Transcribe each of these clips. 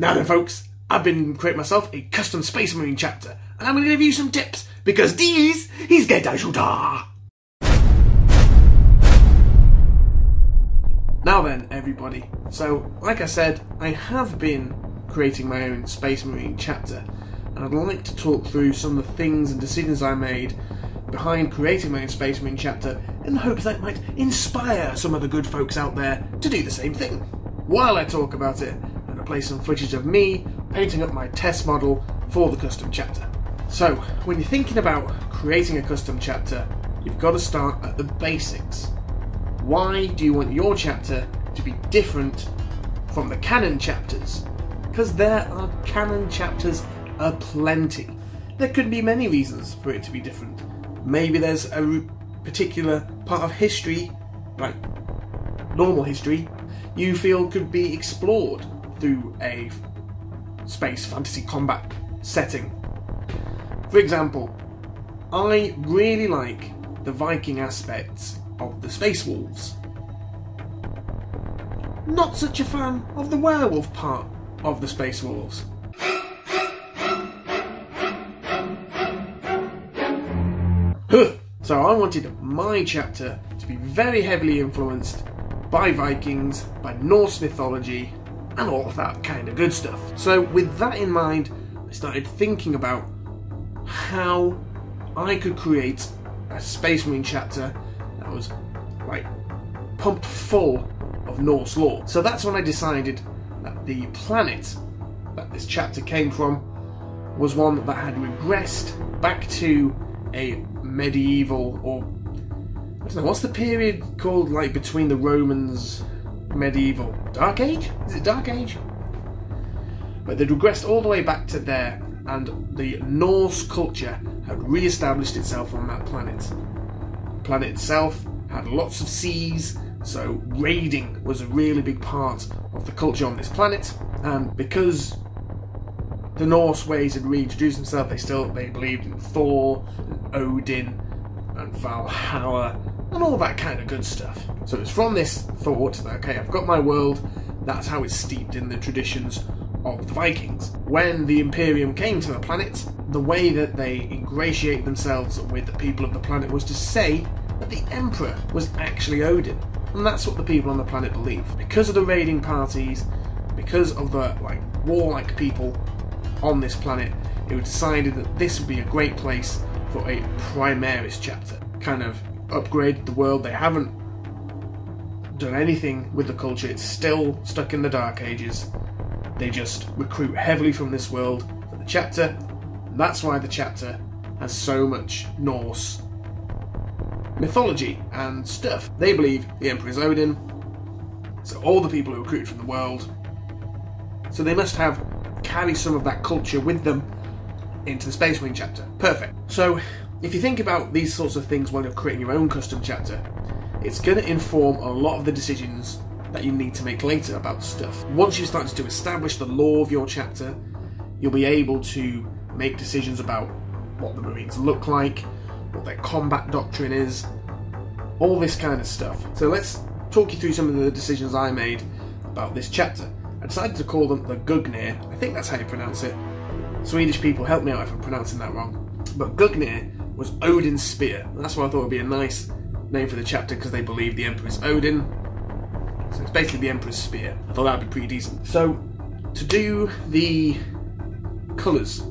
Now then folks, I've been creating myself a custom Space Marine chapter, and I'm going to give you some tips, because these is Geta. Now then everybody, so like I said, I have been creating my own Space Marine chapter, and I'd like to talk through some of the things and decisions I made behind creating my own Space Marine chapter in the hopes that it might inspire some of the good folks out there to do the same thing. While I talk about it, I'm going to play some footage of me painting up my test model for the custom chapter. So, when you're thinking about creating a custom chapter, you've got to start at the basics. Why do you want your chapter to be different from the canon chapters? Because there are canon chapters aplenty. There could be many reasons for it to be different. Maybe there's a particular part of history, like normal history, you feel could be explored through a space fantasy combat setting. For example, I really like the Viking aspects of the Space Wolves. Not such a fan of the werewolf part of the Space Wolves. So I wanted my chapter to be very heavily influenced by Vikings, by Norse mythology, and all of that kind of good stuff. So with that in mind, I started thinking about how I could create a Space Marine chapter that was like pumped full of Norse lore. So that's when I decided that the planet that this chapter came from was one that had regressed back to a medieval, or I don't know, what's the period called, like between the Romans, medieval, Dark Age? Is it Dark Age? But they'd regressed all the way back to there, and the Norse culture had re-established itself on that planet. The planet itself had lots of seas, so raiding was a really big part of the culture on this planet, and because the Norse ways had reintroduced themselves, they believed in Thor and Odin and Valhalla and all that kind of good stuff. So it's from this thought that, okay, I've got my world, that's how it's steeped in the traditions of the Vikings. When the Imperium came to the planet, the way that they ingratiated themselves with the people of the planet was to say that the Emperor was actually Odin, and that's what the people on the planet believe. Because of the raiding parties, because of the like warlike people on this planet, it was decided that this would be a great place for a Primaris chapter. Kind of upgrade the world, they haven't done anything with the culture, it's still stuck in the Dark Ages, they just recruit heavily from this world for the chapter, and that's why the chapter has so much Norse mythology and stuff. They believe the Emperor is Odin, so all the people who recruit from the world, so they must have carry some of that culture with them into the Space Marine chapter. Perfect. So if you think about these sorts of things while you're creating your own custom chapter, it's going to inform a lot of the decisions that you need to make later about stuff. Once you start to establish the lore of your chapter, you'll be able to make decisions about what the Marines look like, what their combat doctrine is, all this kind of stuff. So let's talk you through some of the decisions I made about this chapter. I decided to call them the Gungnir, I think that's how you pronounce it. Swedish people, help me out if I'm pronouncing that wrong. But Gungnir was Odin's spear, and that's why I thought it would be a nice name for the chapter, because they believe the Emperor is Odin. So it's basically the Emperor's spear. I thought that would be pretty decent. So, to do the colours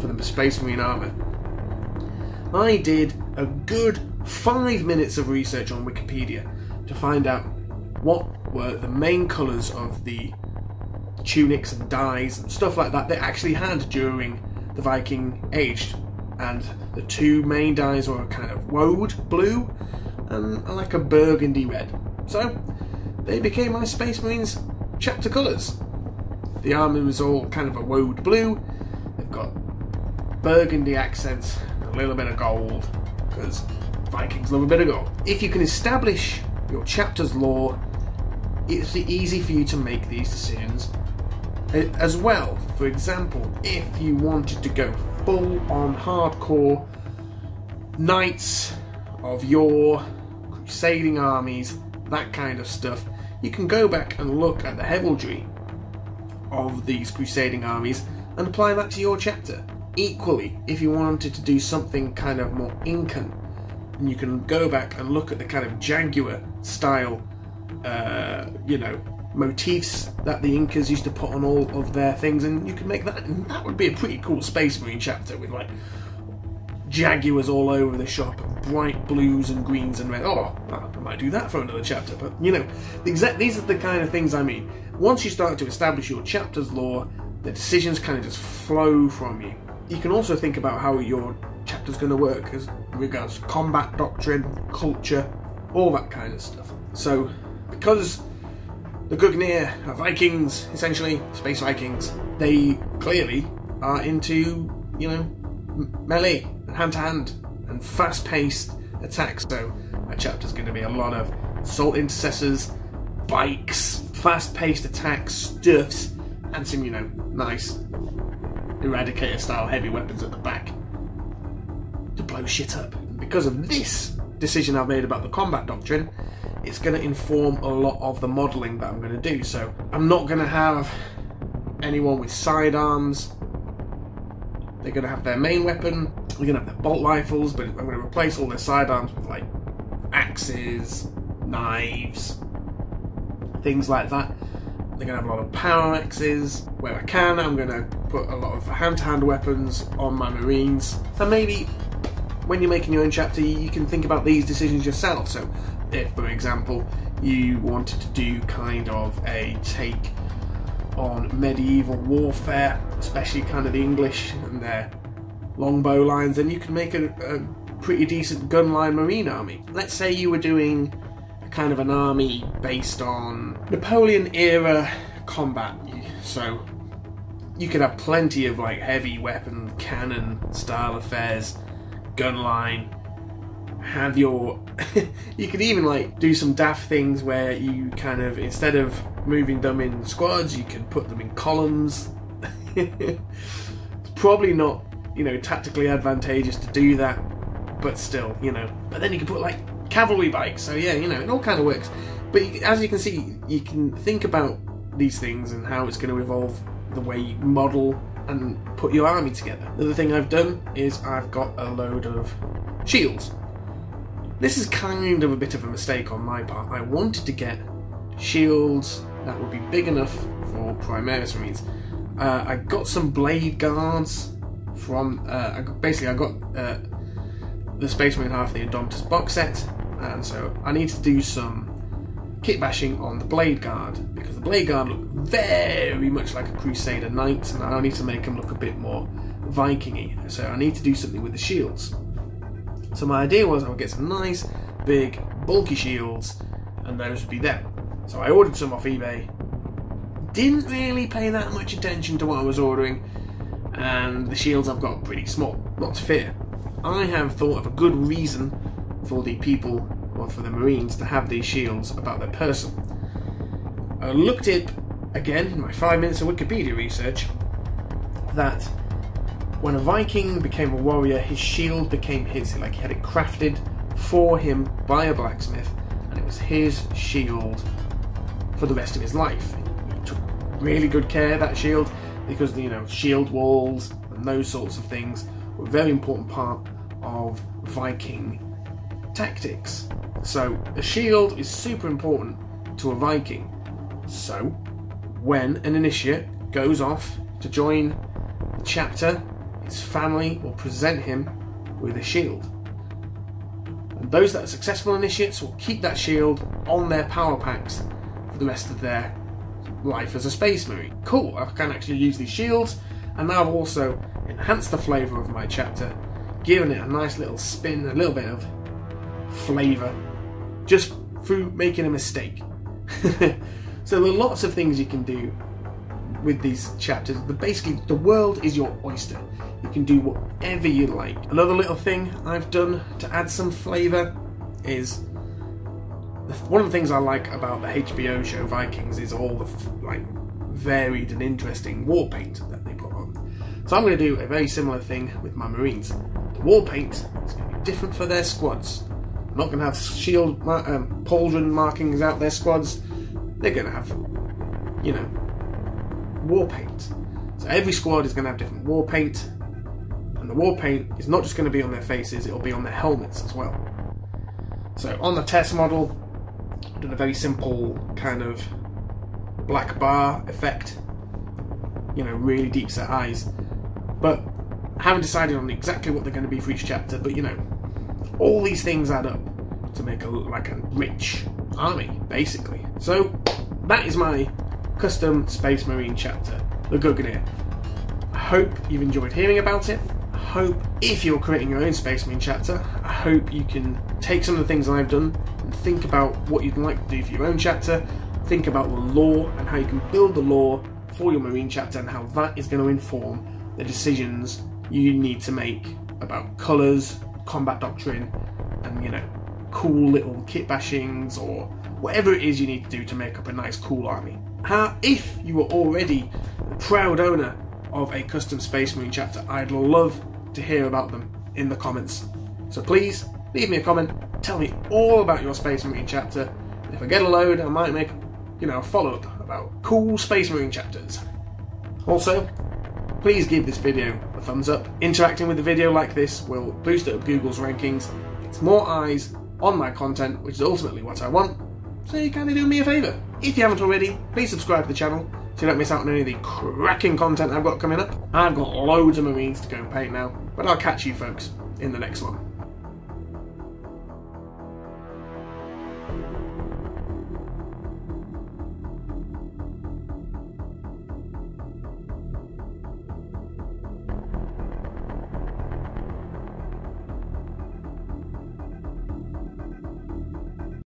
for the Space Marine armour, I did a good 5 minutes of research on Wikipedia to find out what were the main colours of the tunics and dyes and stuff like that they actually had during the Viking Age, and the two main dyes were a kind of woad blue and like a burgundy red. So they became my Space Marines chapter colours. The armour was all kind of a woad blue, they've got burgundy accents and a little bit of gold, because Vikings love a bit of gold. If you can establish your chapter's lore, it's easy for you to make these decisions as well. For example, if you wanted to go full on hardcore knights of your crusading armies, that kind of stuff, you can go back and look at the heraldry of these crusading armies and apply that to your chapter. Equally, if you wanted to do something kind of more Incan, you can go back and look at the kind of Jaguar style, you know, motifs that the Incas used to put on all of their things, and you can make that, and that would be a pretty cool Space Marine chapter with like Jaguars all over the shop, bright blues and greens and red. Oh, I might do that for another chapter, but you know, these are the kind of things I mean. Once you start to establish your chapter's lore, the decisions kind of just flow from you. You can also think about how your chapter's going to work as regards combat doctrine, culture, all that kind of stuff. So, because the Gungnir are Vikings, essentially, Space Vikings, they clearly are into, you know, melee, hand-to-hand, and fast-paced attacks. So, that chapter's going to be a lot of assault intercessors, bikes, fast-paced attacks, stuffs, and some, you know, nice Eradicator-style heavy weapons at the back to blow shit up. And because of this decision I've made about the combat doctrine, it's going to inform a lot of the modelling that I'm going to do. So I'm not going to have anyone with sidearms. They're going to have their main weapon. They're going to have their bolt rifles, but I'm going to replace all their sidearms with like axes, knives, things like that. They're going to have a lot of power axes. Where I can, I'm going to put a lot of hand-to-hand weapons on my Marines. And maybe when you're making your own chapter, you can think about these decisions yourself. So if, for example, you wanted to do kind of a take on medieval warfare, especially kind of the English and their longbow lines, then you can make a pretty decent gunline Marine army. Let's say you were doing a kind of an army based on Napoleon era combat, so you could have plenty of like heavy weapon, cannon style affairs, gunline. Have your you could even like do some daft things where you kind of, instead of moving them in squads, you can put them in columns. It's probably not, you know, tactically advantageous to do that, but still, you know. But then you can put like cavalry bikes, so yeah, you know, it all kind of works. But you, as you can see, you can think about these things and how it's going to evolve the way you model and put your army together. The other thing I've done is I've got a load of shields. This is kind of a bit of a mistake on my part. I wanted to get shields that would be big enough for Primaris Marines. I got some Blade Guards from, basically I got the Space Marine half of the Adeptus box set, and so I need to do some kit bashing on the Blade Guard, because the Blade Guard look very much like a Crusader Knight, and I need to make them look a bit more Viking-y, so I need to do something with the shields. So my idea was I would get some nice, big, bulky shields, and those would be them. So I ordered some off eBay, didn't really pay that much attention to what I was ordering, and the shields I've got pretty small, not to fear. I have thought of a good reason for the people, or for the Marines, to have these shields about their person. I looked it, again, in my 5 minutes of Wikipedia research, that when a Viking became a warrior, his shield became his. Like, he had it crafted for him by a blacksmith, and it was his shield for the rest of his life. He took really good care of that shield, because, you know, shield walls and those sorts of things were a very important part of Viking tactics. So a shield is super important to a Viking. So when an initiate goes off to join the chapter, his family will present him with a shield, and those that are successful initiates will keep that shield on their power packs for the rest of their life as a Space Marine. Cool, I can actually use these shields, and now I've also enhanced the flavour of my chapter, giving it a nice little spin, a little bit of flavour, just through making a mistake. So there are lots of things you can do with these chapters. But basically, the world is your oyster. You can do whatever you like. Another little thing I've done to add some flavour is, one of the things I like about the HBO show Vikings is all the like varied and interesting war paint that they put on. So I'm going to do a very similar thing with my Marines. The war paint is going to be different for their squads. I'm not going to have shield pauldron markings out their squads. They're going to have, you know, war paint. So every squad is going to have different war paint, and the war paint is not just going to be on their faces, it'll be on their helmets as well. So on the test model, I've done a very simple kind of black bar effect, you know, really deep set eyes, but I haven't decided on exactly what they're going to be for each chapter. But you know, all these things add up to make a look like a rich army, basically. So that is my custom Space Marine chapter, the Gungnir. I hope you've enjoyed hearing about it. I hope if you're creating your own Space Marine chapter, I hope you can take some of the things I've done and think about what you'd like to do for your own chapter, think about the lore and how you can build the lore for your Marine chapter and how that is going to inform the decisions you need to make about colours, combat doctrine, and you know, cool little kit bashings or whatever it is you need to do to make up a nice cool army. If you are already a proud owner of a custom Space Marine chapter, I'd love to hear about them in the comments. So please leave me a comment, tell me all about your Space Marine chapter. If I get a load, I might make, you know, a follow-up about cool Space Marine chapters. Also, please give this video a thumbs up. Interacting with the video like this will boost up Google's rankings, gets more eyes on my content, which is ultimately what I want. So you kind of do me a favour. If you haven't already, please subscribe to the channel so you don't miss out on any of the cracking content I've got coming up. I've got loads of Marines to go and paint now, but I'll catch you folks in the next one.